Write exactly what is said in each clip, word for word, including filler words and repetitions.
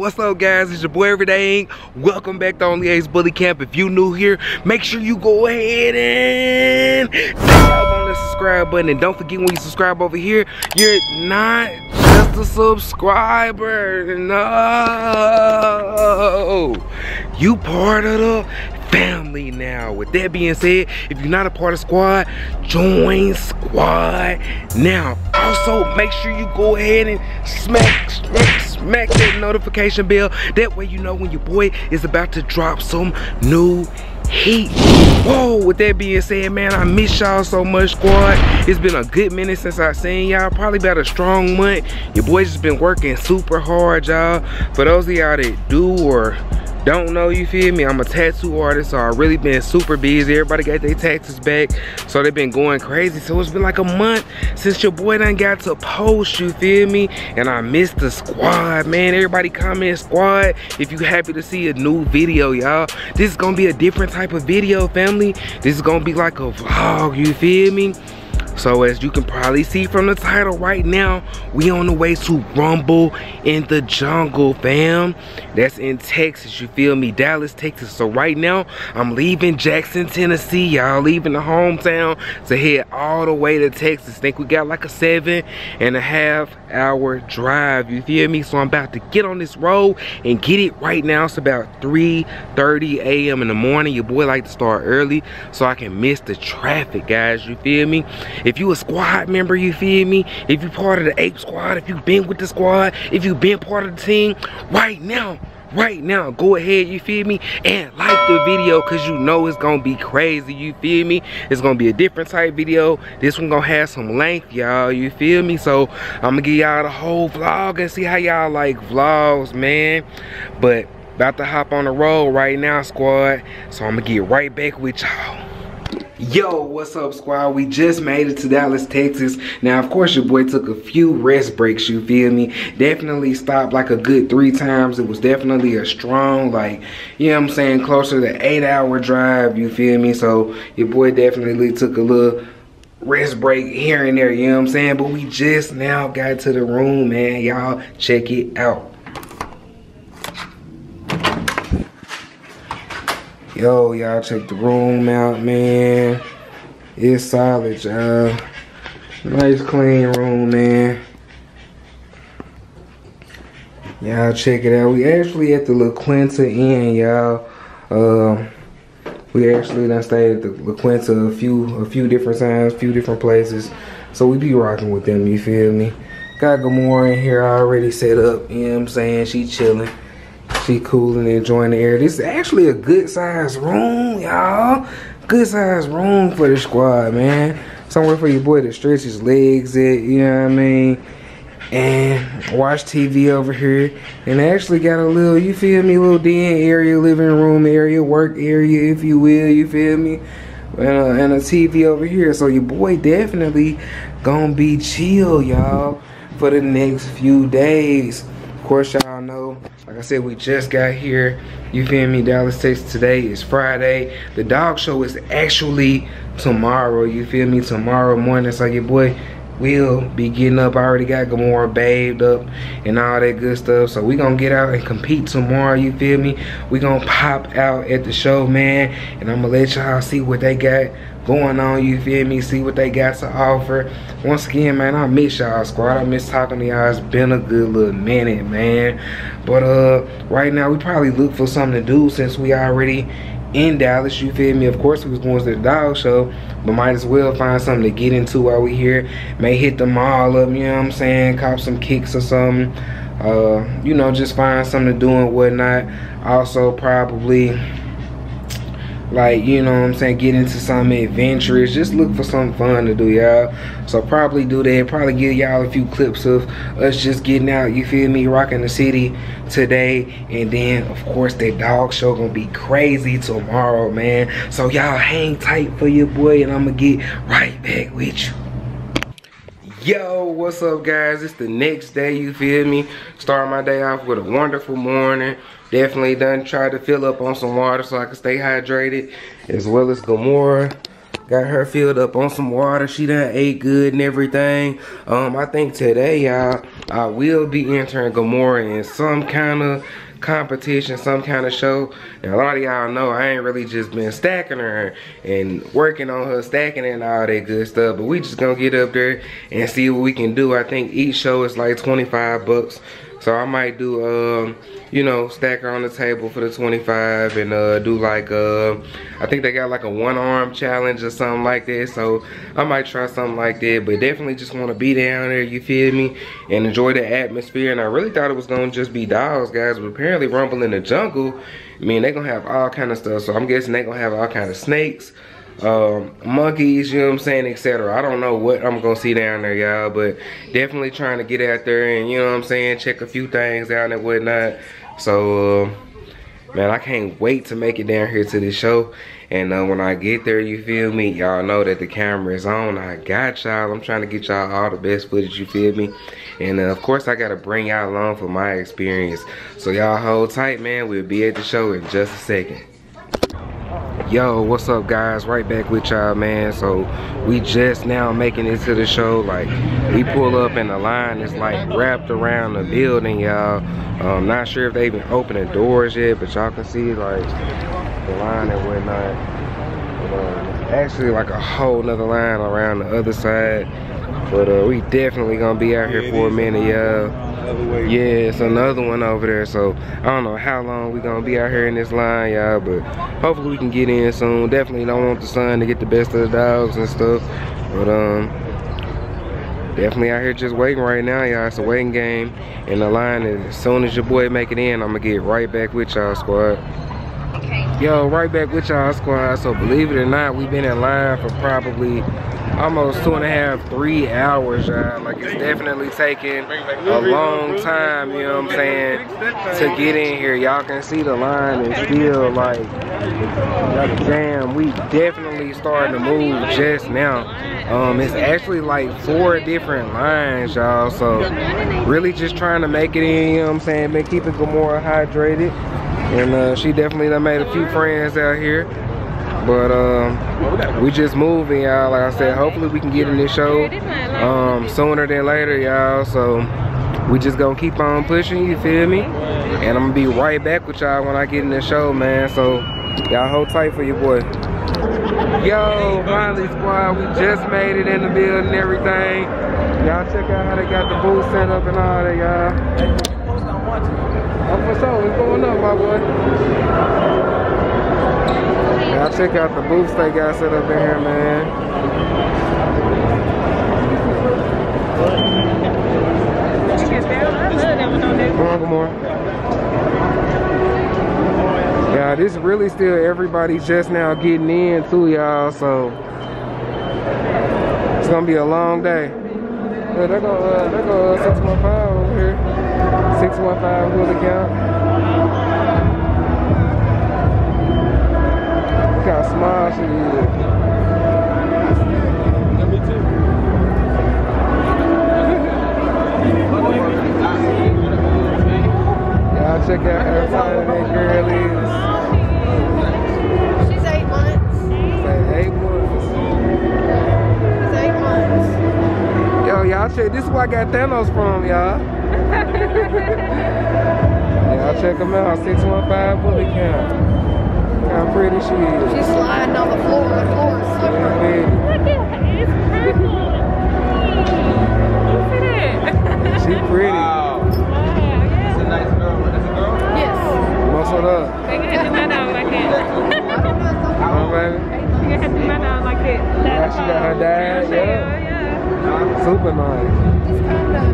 What's up, guys? It's your boy Everyday Ink. Welcome back to Only Apes Bully Camp. If you new here, make sure you go ahead and click on the subscribe button. And don't forget, when you subscribe over here, you're not just a subscriber. No, you part of the family now. With that being said, if you're not a part of squad, join squad now. Also, make sure you go ahead and smack, smack, smack that notification bell. That way you know when your boy is about to drop some new heat. Whoa, with that being said, man, I miss y'all so much, squad. It's been a good minute since I seen y'all, probably about a strong month. Your boy's just been working super hard, y'all. For those of y'all that do or don't know, you feel me, I'm a tattoo artist, so I really been super busy. Everybody got their taxes back, so they've been going crazy. So it's been like a month since your boy done got to post, you feel me? And I miss the squad, man. Everybody comment squad if you happy to see a new video, y'all. This is gonna be a different type of video, family. This is gonna be like a vlog, you feel me? So as you can probably see from the title right now, we on the way to Rumble in the Jungle, fam. That's in Texas, you feel me? Dallas, Texas. So right now, I'm leaving Jackson, Tennessee, y'all. Leaving the hometown to head all the way to Texas. Think we got like a seven and a half hour drive, you feel me? So I'm about to get on this road and get it right now. It's about three thirty a m in the morning. Your boy like to start early so I can miss the traffic, guys, you feel me? If you a squad member, you feel me? If you part of the Ape Squad, if you've been with the squad, if you've been part of the team, right now, right now, go ahead, you feel me? And like the video, because you know it's going to be crazy, you feel me? It's going to be a different type video. This one going to have some length, y'all, you feel me? So I'm going to give y'all the whole vlog and see how y'all like vlogs, man. But about to hop on the road right now, squad. So I'm going to get right back with y'all. Yo, what's up, squad? We just made it to Dallas, Texas. Now, of course, your boy took a few rest breaks, you feel me? Definitely stopped like a good three times. It was definitely a strong, like, you know what I'm saying, closer to eight hour drive, you feel me? So your boy definitely took a little rest break here and there, you know what I'm saying? But we just now got to the room, man. Y'all check it out. Yo, y'all check the room out, man. It's solid, y'all. Nice clean room, man. Y'all check it out. We actually at the La Quinta Inn, y'all. Uh, we actually done stayed at the La Quinta a few, a few different times, a few different places. So we be rocking with them, you feel me? Got Gamora in here already set up, you know what I'm saying? She chilling. She cool and enjoying the air. This is actually a good size room, y'all. Good size room for the squad, man. Somewhere for your boy to stretch his legs at, you know what I mean? And watch T V over here. And actually got a little, you feel me, little den area, living room area, work area, if you will, you feel me? And a, and a T V over here. So your boy definitely gonna be chill, y'all, for the next few days. Of course, y'all know, like I said, we just got here, you feel me, Dallas, Texas. Today is Friday. The dog show is actually tomorrow, you feel me, tomorrow morning. So your boy will be getting up. I already got Gamora bathed up and all that good stuff. So we gonna get out and compete tomorrow, you feel me? We gonna pop out at the show, man. And I'm gonna let y'all see what they got going on, you feel me? See what they got to offer. Once again, man, I miss y'all, squad. I miss talking to y'all. It's been a good little minute, man. But uh, right now, we probably look for something to do since we already in Dallas, you feel me? Of course, we was going to the dog show, but might as well find something to get into while we here. May hit the mall up, you know what I'm saying? Cop some kicks or something. Uh, you know, just find something to do and whatnot. Also, probably, like, you know what I'm saying, get into something adventurous. Just look for something fun to do, y'all. So probably do that. Probably give y'all a few clips of us just getting out, you feel me, rocking the city today. And then, of course, that dog show gonna be crazy tomorrow, man. So y'all hang tight for your boy, and I'm gonna get right back with you. Yo, what's up, guys? It's the next day, you feel me? Start my day off with a wonderful morning. Definitely done tried to fill up on some water so I can stay hydrated, as well as Gamora. Got her filled up on some water. She done ate good and everything. Um, I think today, y'all, I will be entering Gamora in some kind of competition, some kind of show. And a lot of y'all know I ain't really just been stacking her and working on her stacking and all that good stuff. But we just gonna get up there and see what we can do. I think each show is like twenty-five bucks. So I might do, um, you know, stack her on the table for the twenty-five and uh, do like, uh, I think they got like a one-arm challenge or something like that. So I might try something like that, but definitely just want to be down there, you feel me, and enjoy the atmosphere. And I really thought it was going to just be dogs, guys, but apparently Rumble in the Jungle, I mean, they're going to have all kind of stuff. So I'm guessing they're going to have all kind of snakes, um monkeys, you know what I'm saying, etc. I don't know what I'm gonna see down there, y'all, but definitely trying to get out there and, you know what I'm saying, check a few things out and whatnot. So uh, man, I can't wait to make it down here to this show. And uh, when I get there, you feel me, y'all know that the camera is on. I got y'all. I'm trying to get y'all all the best footage, you feel me. And uh, of course I gotta bring y'all along for my experience, so y'all hold tight, man. We'll be at the show in just a second. Yo, what's up, guys? Right back with y'all, man. So we just now making it to the show. Like, we pull up and the line is like wrapped around the building, y'all. Um, not sure if they even opening doors yet, but y'all can see like the line and whatnot. Uh, actually like a whole nother line around the other side. But uh, we definitely gonna be out here for a minute, y'all. Yeah, it's another one over there, so I don't know how long we gonna be out here in this line, y'all, but hopefully we can get in soon. Definitely don't want the sun to get the best of the dogs and stuff, but um definitely out here just waiting right now, y'all. It's a waiting game and the line, and as soon as your boy make it in, I'm gonna get right back with y'all, squad. Yo, right back with y'all, squad. So believe it or not, we've been in line for probably almost two and a half, three hours, y'all. Like, it's definitely taking a long time, you know what I'm saying, to get in here. Y'all can see the line is still like, like, damn, we definitely starting to move just now. Um, it's actually like four different lines, y'all. So really just trying to make it in, you know what I'm saying. Been keeping Gamora hydrated, and uh, she definitely done made a few friends out here. But um, we just moving, y'all. Like I said, hopefully we can get in this show um, sooner than later, y'all. So we just gonna keep on pushing, you feel me? And I'm gonna be right back with y'all when I get in the show, man. So y'all hold tight for your boy. Yo, finally, squad, we just made it in the building and everything. Y'all check out how they got the booth set up and all that, y'all. Oh, for sure, what's going on, my boy? Y'all check out the booths they got set up in here, man. Come on, come on. Yeah, this is really still everybody just now getting in too, y'all. So it's gonna be a long day. Look, there go, uh, there go uh, six one five over here. six one five bully camp. Look how small she is. Yeah, me too. Y'all check out her fine that girl is. She's eight months. She's eight months. She's eight months. Yo, y'all check. This is where I got Thanos from, y'all. Y'all check them out. six one five bully camp. How pretty she is. She's sliding on the floor. The floor is slippery. Yeah, look at her. It's purple. Look at it. She's pretty. Wow. Wow, yeah. That's a nice girl. That's a girl? Yes. What's it up? They can have to my dog like that. All right. You can have to my dog like that. Yeah, she got her dad. Yeah. Yeah. Yeah. Super nice. It's kind of,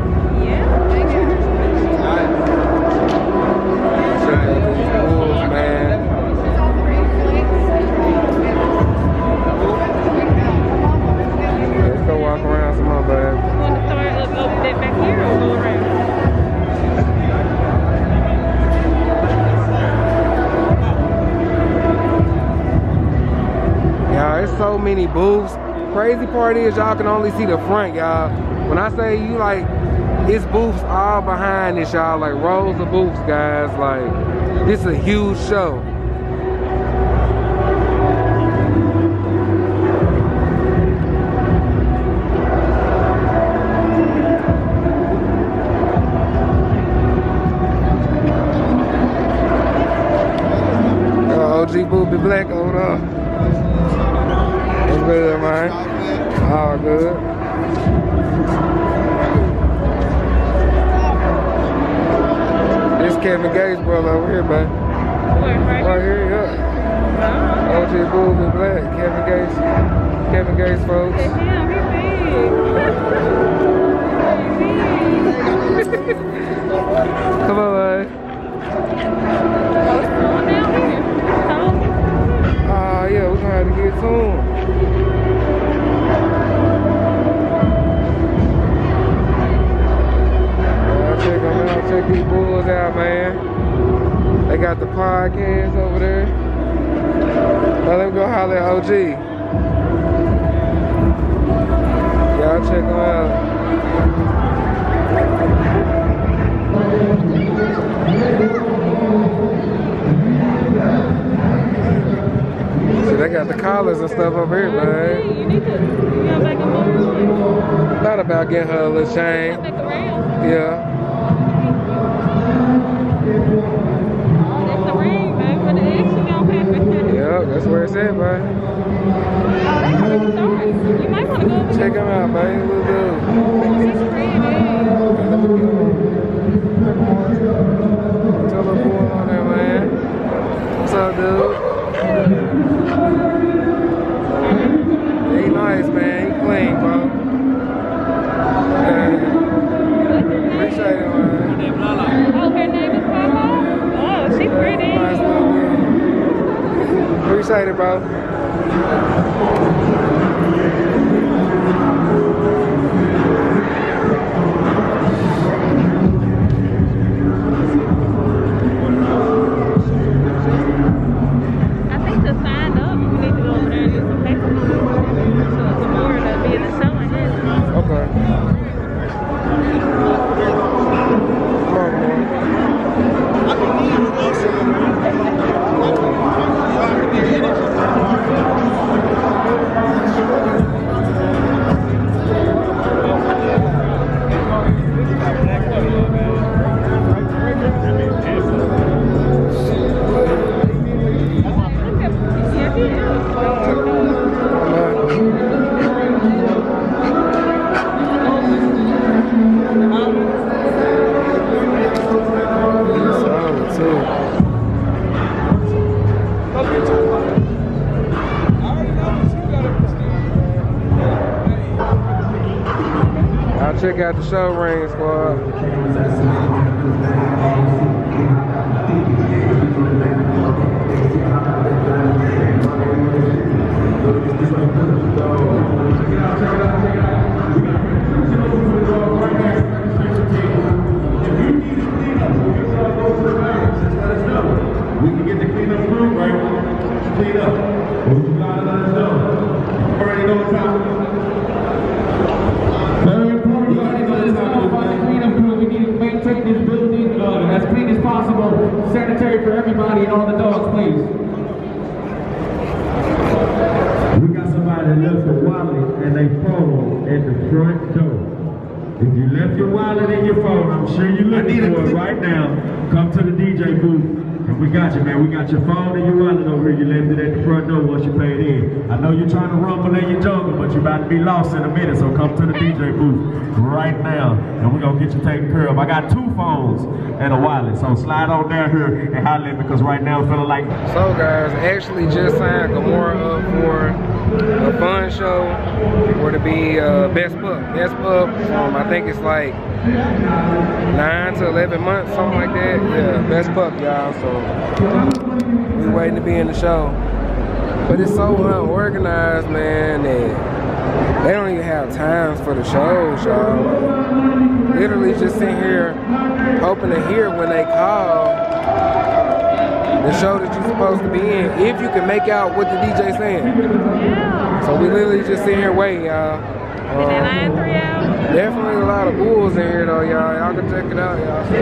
yeah. Thank you. Nice. Check out these fools, man. Go walk around some more, babe. You want to throw it up, open it back here, or go around? Y'all, it's so many booths. Crazy part is y'all can only see the front, y'all. When I say you like, it's booths all behind this, y'all. Like rows of booths, guys. Like, this is a huge show. Black on up. What's good, man? All good. This Kevin Gates brother over here, baby. Right here, yeah. O G Boobie Black, Kevin Gates, Kevin Gates folks. Come on, man. Ah, uh, yeah, we're gonna have to get to him. I'll check them out, check these bulls out, man. They got the podcast over there. Now let me go holler at O G. Y'all check them out. See, they got the collars and stuff up here, man. You need to, you know, make a move. Thought about getting her a little chain. Yeah. Oh, that's the ring, man. Where the eggs you gonna pack? Yeah, that's where it's at, man. Oh, that's a good story. You might want to go over there. Check them out, man. We'll do. Tell them what's going on there, man. What's up, dude? He nice, man. He clean, bro. Yeah. Appreciate it, man. Oh, her name is Papa? Oh, she's pretty. Nice little girl. Appreciate it, bro. Check out the show ring, squad. We can get the cleanup room right. Clean up. You gotta let us know. Already know time. This building uh, as clean as possible, sanitary for everybody and all the dogs, please. We got somebody that left their wallet and their phone at the front door. If you left your wallet and your phone, I'm sure you looking for it right now. Come to the D J booth. And we got you, man. We got your phone and your wallet over here. You left it at the front door once you paid in. I know you're trying to rumble in your jungle, but you're about to be lost in a minute, so come to the D J booth right now, and we're going to get you taken care of. I got two phones and a wallet, so slide on down here and holler at me, because right now I'm feeling like... So, guys, actually just signed Gamora up for a fun show for to be uh, Best Pup. Best Pup, um, I think it's like nine to eleven months, something like that. Yeah, Best Pup, y'all, so... We waiting to be in the show. But it's so unorganized, man, that they don't even have times for the shows, y'all. Literally just sitting here hoping to hear when they call the show that you're supposed to be in, if you can make out what the D J saying. So we literally just sitting here waiting, y'all. Um, definitely a lot of bulls in here, though, y'all. Y'all can check it out, y'all. So.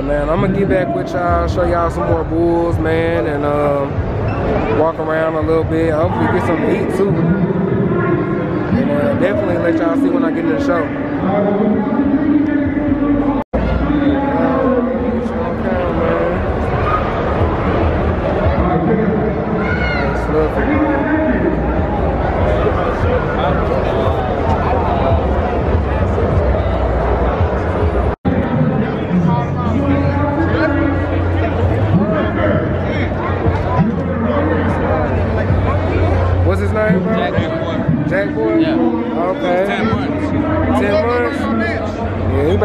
Man, I'm gonna get back with y'all, show y'all some more bulls, man, and um, walk around a little bit, hopefully get something to eat too. And uh, definitely let y'all see when I get to the show.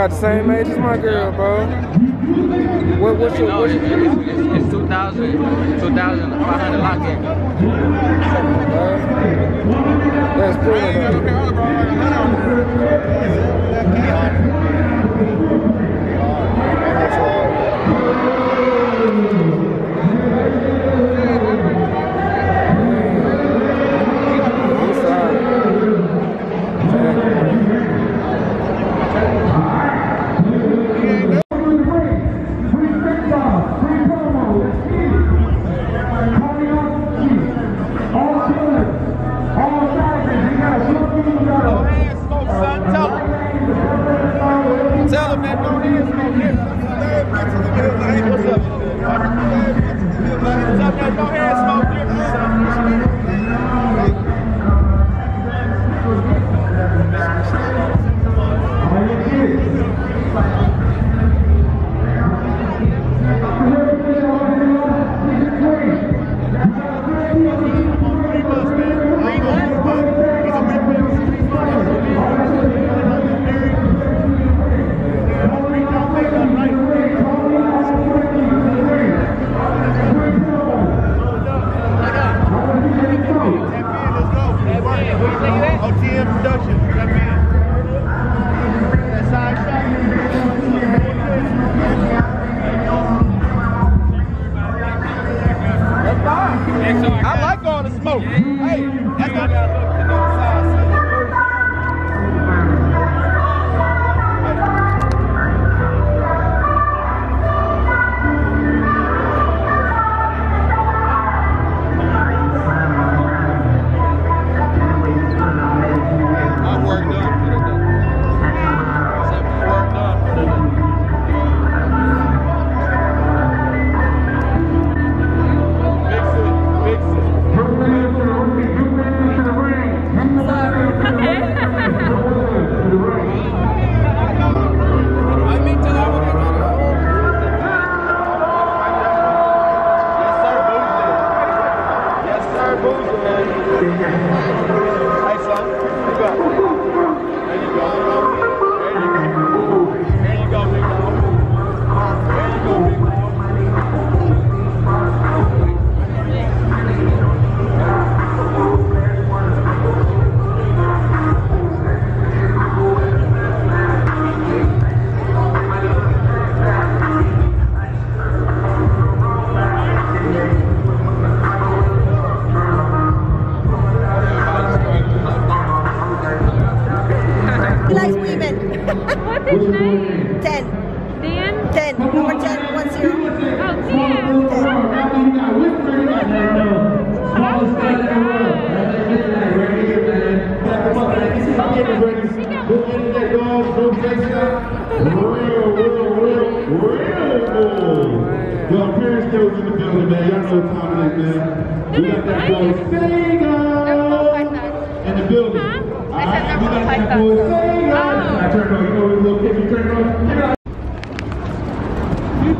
The same age as my girl, bro. What, what's your, what's your it's, it's, it's two thousand, two thousand, five hundred lock-in. Uh, that's cool,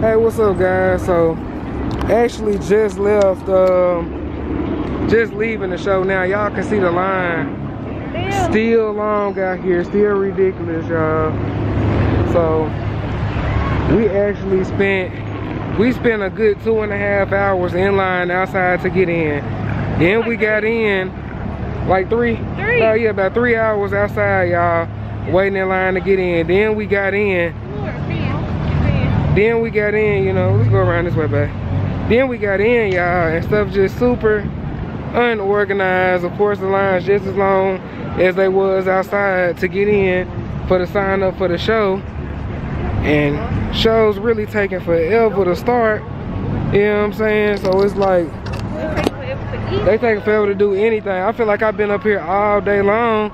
Hey, what's up, guys? So, actually just left, um, just leaving the show now. Y'all can see the line Damn. Still long out here, still ridiculous, y'all. So, we actually spent, we spent a good two and a half hours in line outside to get in. Then we got in, like three, three. Oh yeah, about three hours outside, y'all, waiting in line to get in. Then we got in. Then we got in, you know, let's go around this way back. Then we got in, y'all, and stuff just super unorganized. Of course, the lines just as long as they was outside to get in for the sign up for the show. And show's really taking forever to start. You know what I'm saying? So it's like, They take forever to do anything. I feel like I've been up here all day long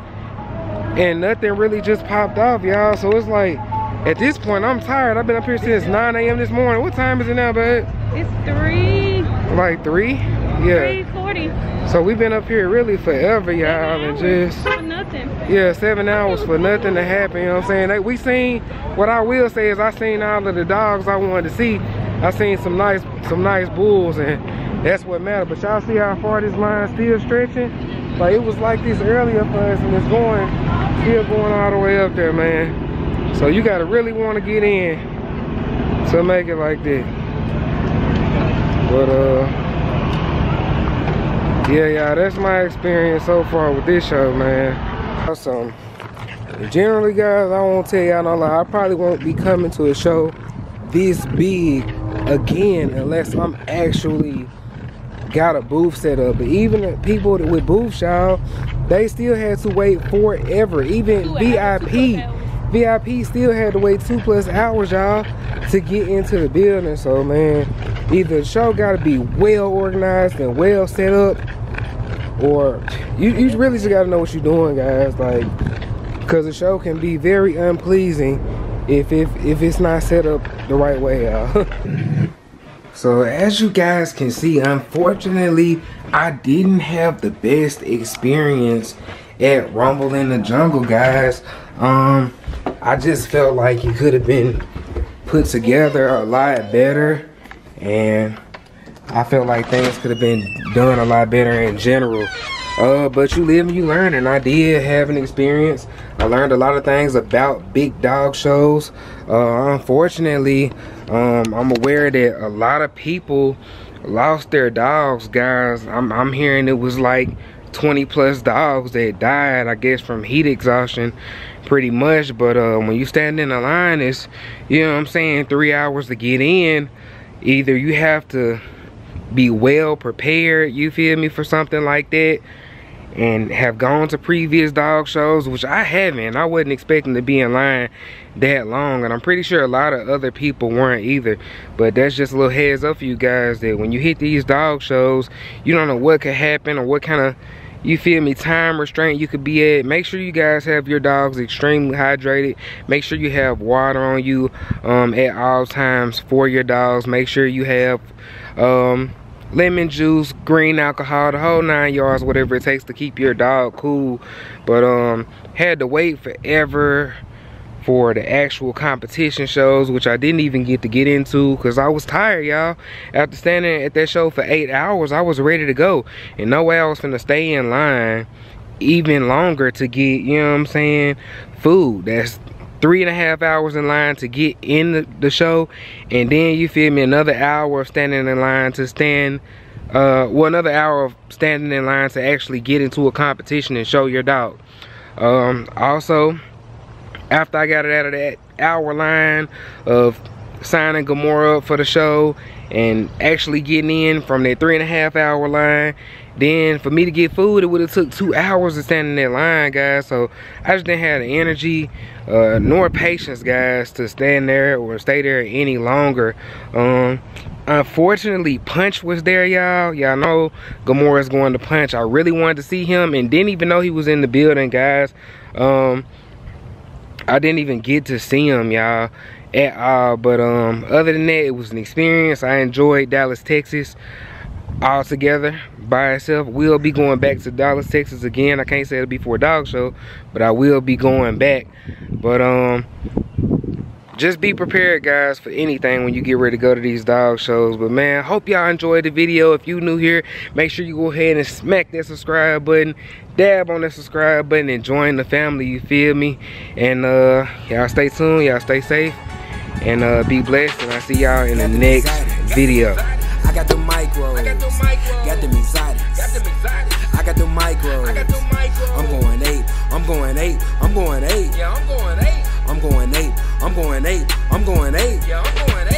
and nothing really just popped off, y'all. So it's like, at this point, I'm tired. I've been up here since nine A M this morning. What time is it now, babe? It's three. Like three? Yeah. three forty. So we've been up here really forever, y'all, and just for nothing. Yeah, seven hours for nothing to happen. You know what I'm saying? Like, we seen, what I will say is I seen all of the dogs I wanted to see. I seen some nice, some nice bulls, and that's what matters. But y'all see how far this line still stretching? Like, it was like this earlier for us, and it's going, still going all the way up there, man. So you gotta really want to get in to make it like this. But uh. yeah, y'all, that's my experience so far with this show, man. Awesome. Generally, guys, I won't tell y'all no lie. I probably won't be coming to a show this big again unless I'm actually got a booth set up. But even people with booths, y'all, they still had to wait forever. Even V I P. V I P still had to wait two plus hours, y'all, to get into the building. So, man, either the show gotta be well organized and well set up, or you, you really just gotta know what you're doing, guys. Like, because the show can be very unpleasing if, if, if it's not set up the right way, y'all. So, as you guys can see, unfortunately, I didn't have the best experience at Rumble in the Jungle, guys. Um... I just felt like it could have been put together a lot better, and I felt like things could have been done a lot better in general. Uh, but you live and you learn, and I did have an experience. I learned a lot of things about big dog shows. Uh, unfortunately, um, I'm aware that a lot of people lost their dogs, guys. I'm, I'm hearing it was like twenty plus dogs that died, I guess, from heat exhaustion, pretty much. But uh, when you stand in a line, it's, you know what I'm saying, three hours to get in. Either you have to be well prepared, you feel me, for something like that, and have gone to previous dog shows, which I haven't. I wasn't expecting to be in line that long, and I'm pretty sure a lot of other people weren't either. But that's just a little heads up for you guys, that when you hit these dog shows, you don't know what could happen or what kind of, you feel me, time restraint you could be at. Make sure you guys have your dogs extremely hydrated. Make sure you have water on you um, at all times for your dogs. Make sure you have um, lemon juice, green alcohol, the whole nine yards, whatever it takes to keep your dog cool. But um, had to wait forever for the actual competition shows, which I didn't even get to get into because I was tired, y'all. After standing at that show for eight hours, I was ready to go, and no way I was finna stay in line even longer to get, you know what I'm saying, food. That's three and a half hours in line to get in the, the show, and then, you feel me, another hour of standing in line to stand uh well another hour of standing in line to actually get into a competition and show your dog. Um also, after I got it out of that hour line of signing Gamora up for the show and actually getting in from that three and a half hour line, then for me to get food, it would have took two hours to stand in that line, guys. So I just didn't have the energy uh, nor patience, guys, to stand there or stay there any longer. Um, unfortunately, Punch was there, y'all. Y'all know Gamora's going to Punch. I really wanted to see him and didn't even know he was in the building, guys. Um... I didn't even get to see him, y'all, at all. But um, other than that, it was an experience. I enjoyed Dallas, Texas all together by itself. We'll be going back to Dallas, Texas again. I can't say it'll be for a dog show, but I will be going back. But um, just be prepared, guys, for anything when you get ready to go to these dog shows. But, man, hope y'all enjoyed the video. If you new here, make sure you go ahead and smack that subscribe button, dab on that subscribe button, and join the family, you feel me? And uh, y'all stay tuned, y'all stay safe, and uh, be blessed. And I'll see y'all in the next video. I got the micro, I got the micro, got the exotics, got the exotics, I got the micro, I got the micro, I'm going ape, I'm going ape, I'm going ape, yeah, I'm going ape. I'm going ape, I'm going ape, I'm going ape, yeah, I'm going ape.